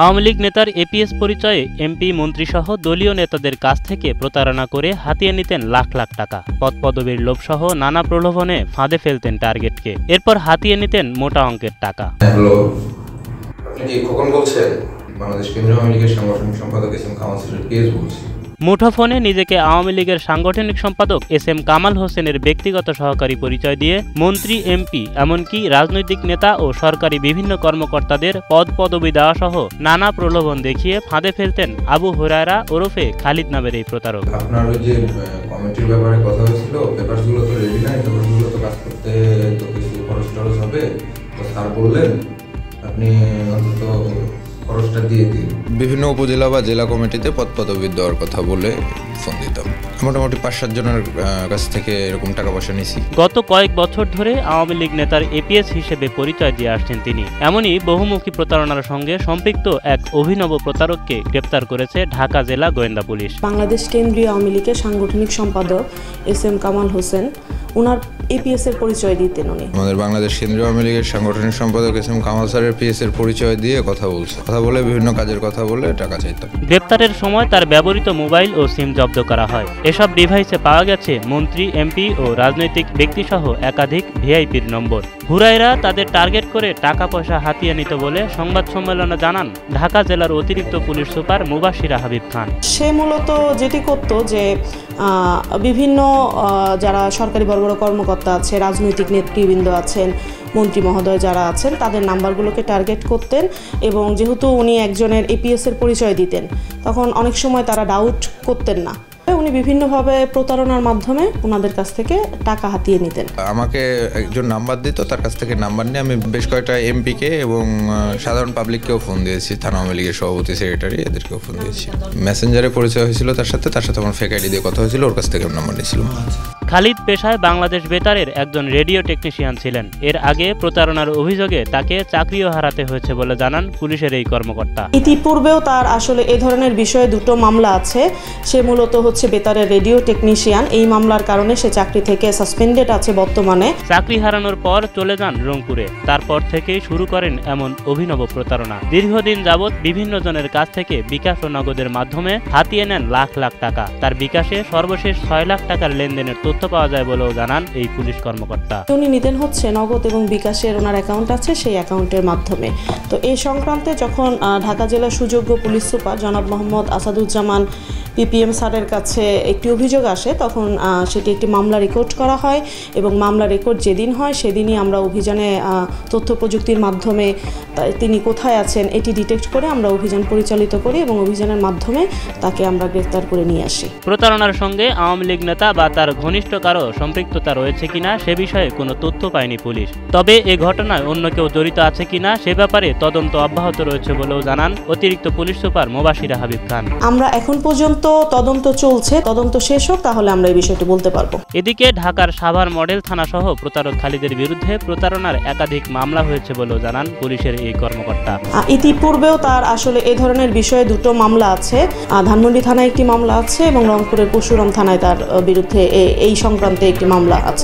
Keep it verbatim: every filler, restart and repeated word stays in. आवामी लीग नेतार एपीएस परिचये एमपी मंत्री सह दलीय नेतादेर काछ थेके प्रतारणा करे हातिये नितेन लाख लाख टाका। पदपदबीर लोभसह नाना प्रलोभने फाँदे फेलतेन टार्गेटके, एरपर हातिये नितेन मोटा अंकेर टाका। बांग्लादेश केंद्रीय आवामी लीगेर सांगठनिक सम्पादक एस एम कमाल होसेन मुठोफोने निजेके आवामी लीगर सांगठनिक सम्पादक एस एम कमाल होसेनेर व्यक्तिगत सहकारी परिचय दिए मंत्री एमपी एमनकि राजनैतिक नेता और सरकारी विभिन्न कर्मकर्तादेर पद पदवी देवा सह नाना प्रलोभन देखिए फाँदे फेलतेन आबू हुरायरा ओरफे खालिद नामेर एई प्रतारक। বিভিন্ন উপজেলা বা জেলা কমিটিতে পদপদবীর দেওয়ার কথা বলে ফোন দিতাম, মোটামুটি পাঁচ সাত জনের কাছ থেকে এরকম টাকা পয়সা নিয়েছি। গত কয়েক বছর ধরে আওয়ামী লীগ নেতার এপিএস হিসেবে পরিচয় দিয়ে আসছেন তিনি। এমনই বহুমুখী প্রতারণার সঙ্গে সম্পৃক্ত এক অভিনব প্রতারককে গ্রেপ্তার করেছে ঢাকা জেলা গোয়েন্দা পুলিশ। বাংলাদেশ কেন্দ্রীয় আওয়ামী লীগের সাংগঠনিক সম্পাদক এস এম কমাল হোসেন উনার এপিএস এর পরিচয় দিতেন। উনি আমাদের বাংলাদেশ কেন্দ্রীয় আওয়ামী লীগের সাংগঠনিক সম্পাদক এস এম কমাল স্যারের পিএস এর পরিচয় দিয়ে কথা বলছে, কথা বলে বিভিন্ন কাজের কথা বলে টাকা চাইতো। গ্রেপ্তারের সময় তার ব্যবহৃত মোবাইল ও সিম জব্দ করা হয়। এসব ডিভাইসে পাওয়া গেছে মন্ত্রী, এমপি ও রাজনৈতিক ব্যক্তি সহ একাধিক ভিআইপির নম্বর। হুরায়রা তাদের টার্গেট করে টাকা পয়সা হাতিয়ে নিত বলে সংবাদ সম্মেলনে জানান ঢাকা জেলার অতিরিক্ত পুলিশ সুপার মুবাশিরা হাবিব খান। সে মূলত যেটি করত যে বিভিন্ন যারা সরকারি বড় বড় কর্মকর্তা আছে, রাজনৈতিক নেতৃবৃন্দ আছেন, মন্ত্রী মহোদয় যারা আছেন, তাদের নাম্বারগুলোকে টার্গেট করতেন এবং যেহেতু উনি একজনের এপিএস এর পরিচয় দিতেন তখন অনেক সময় তারা ডাউট করতেন না। উনি বিভিন্নভাবে প্রতারণার মাধ্যমে ওনাদের কাছ থেকে টাকা হাতিয়ে নিতেন। আমাকে একজন নাম্বার দিত, তার কাছ থেকে নাম্বার নিয়ে আমি বেশ কয়েকটা এমপি কে এবং সাধারণ পাবলিককেও ফোন দিয়েছি, থানা আওয়ামী লীগের সভাপতি সেক্রেটারি এদেরকেও ফোন দিয়েছি। মেসেঞ্জারে পরিচয় হয়েছিল তার সাথে, তার সাথে আমার ফেক আইডি দিয়ে কথা হয়েছিল, ওর কাছ থেকে আমি নাম্বার নিয়েছিলাম। খালিদ পেশায় বাংলাদেশ বেতারের একজন রেডিও টেকনিশিয়ান ছিলেন। এর আগে প্রতারণার অভিযোগে তাকে চাকরিও হারাতে হয়েছে বলে জানান পুলিশের এই কর্মকর্তা। ইতিপূর্বেও তার আসলে এই ধরনের বিষয়ে দুটো মামলা আছে। সে মূলত হচ্ছে বেতারের রেডিও টেকনিশিয়ান, এই মামলার কারণে সে চাকরি থেকে সাসপেন্ডেড আছে বর্তমানে। চাকরি হারানোর পর চলে যান রংপুরে, তারপর থেকেই শুরু করেন এমন অভিনব প্রতারণা। দীর্ঘদিন যাবৎ বিভিন্ন জনের কাছ থেকে বিকাশ ও নগদের মাধ্যমে হাতিয়ে নেন লাখ লাখ টাকা। তার বিকাশে সর্বশেষ ছয় লাখ টাকার লেনদেনের তথ্য পাওয়া যায় বলেও জানান এই পুলিশ কর্মকর্তা। উনি নিতেন হচ্ছে নগদ এবং বিকাশের ওনার অ্যাকাউন্ট আছে সেই অ্যাকাউন্টের মাধ্যমে। তো এই সংক্রান্তে যখন ঢাকা জেলার সুযোগ্য পুলিশ সুপার জনাব মোহাম্মদ আসাদুজ্জামান পিপিএম স্যারের কাছে একটি অভিযোগ আসে, তখন সেটি একটি মামলা রেকর্ড করা হয় এবং মামলা রেকর্ড যেদিন হয় সেদিনই আমরা অভিযানে তথ্য প্রযুক্তির মাধ্যমে তিনি কোথায় আছেন এটি ডিটেক্ট করে আমরা অভিযান পরিচালিত করি এবং অভিযানের মাধ্যমে তাকে আমরা গ্রেফতার করে নিয়ে আসি। প্রতারণার সঙ্গে আওয়ামী লীগ নেতা বা তার ঘনিষ্ঠ কারো সম্পৃক্ততা রয়েছে কিনা সে বিষয়ে কোনো তথ্য পায়নি পুলিশ। তবে এ ঘটনায় অন্য কেউ জড়িত আছে কিনা সে ব্যাপারে তদন্ত অব্যাহত রয়েছে বলেও জানান অতিরিক্ত পুলিশ সুপার মুবাশিরা হাবিব খান। আমরা এখন পর্যন্ত তো তদন্ত চলছে, তদন্ত শেষ হোক তাহলে আমরা এই বিষয়টি বলতে পারবো। এদিকে ঢাকার সাভার মডেল থানা সহ প্রতারক খালিদের বিরুদ্ধে প্রতারণার একাধিক মামলা হয়েছে বলেও জানান পুলিশের এই কর্মকর্তা। ইতিপূর্বেও তার আসলে এই ধরনের বিষয়ে দুটো মামলা আছে, ধানমন্ডি থানায় একটি মামলা আছে এবং রংপুরের পরশুরাম থানায় তার বিরুদ্ধে এই সংক্রান্তে একটি মামলা আছে।